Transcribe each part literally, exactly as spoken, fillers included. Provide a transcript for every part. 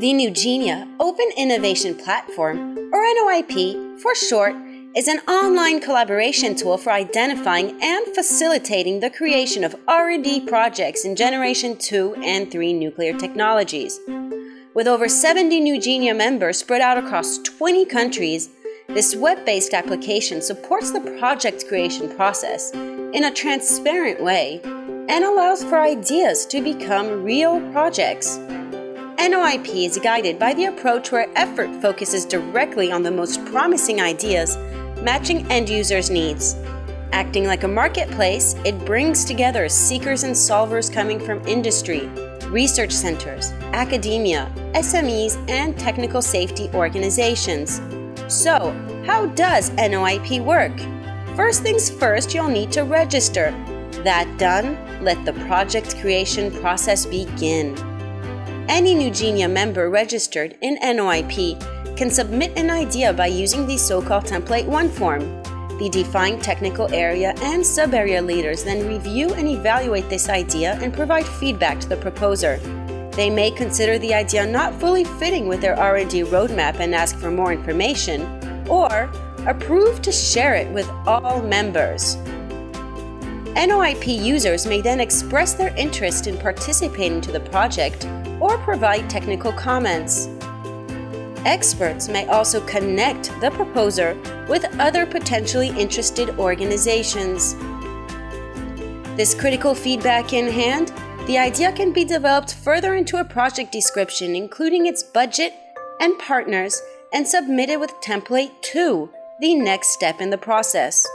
The NUGENIA Open Innovation Platform, or N O I P for short, is an online collaboration tool for identifying and facilitating the creation of R and D projects in Generation two and three nuclear technologies. With over seventy NUGENIA members spread out across twenty countries, this web-based application supports the project creation process in a transparent way and allows for ideas to become real projects. N O I P is guided by the approach where effort focuses directly on the most promising ideas, matching end users' needs. Acting like a marketplace, it brings together seekers and solvers coming from industry, research centers, academia, S M Es, and technical safety organizations. So, how does N O I P work? First things first, you'll need to register. That done, let the project creation process begin. Any NUGENIA member registered in N O I P can submit an idea by using the so-called Template one form. The defined technical area and sub-area leaders then review and evaluate this idea and provide feedback to the proposer. They may consider the idea not fully fitting with their R and D roadmap and ask for more information, or approve to share it with all members. N O I P users may then express their interest in participating to the project or provide technical comments. Experts may also connect the proposer with other potentially interested organizations. This critical feedback in hand, the idea can be developed further into a project description, including its budget and partners, and submitted with Template two, the next step in the process.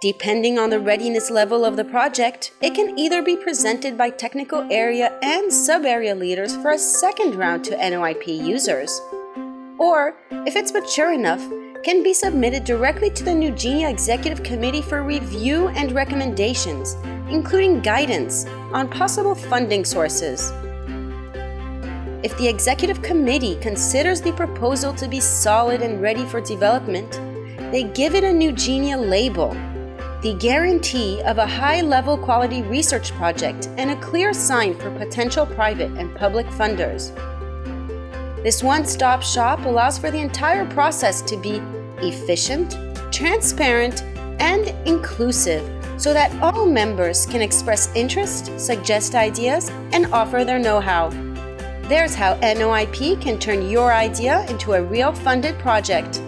Depending on the readiness level of the project, it can either be presented by technical area and sub-area leaders for a second round to N O I P users, or, if it's mature enough, can be submitted directly to the NUGENIA Executive Committee for review and recommendations, including guidance on possible funding sources. If the Executive Committee considers the proposal to be solid and ready for development, they give it a NUGENIA label, the guarantee of a high-level quality research project and a clear sign for potential private and public funders. This one-stop shop allows for the entire process to be efficient, transparent, and inclusive so that all members can express interest, suggest ideas, and offer their know-how. There's how N O I P can turn your idea into a real funded project.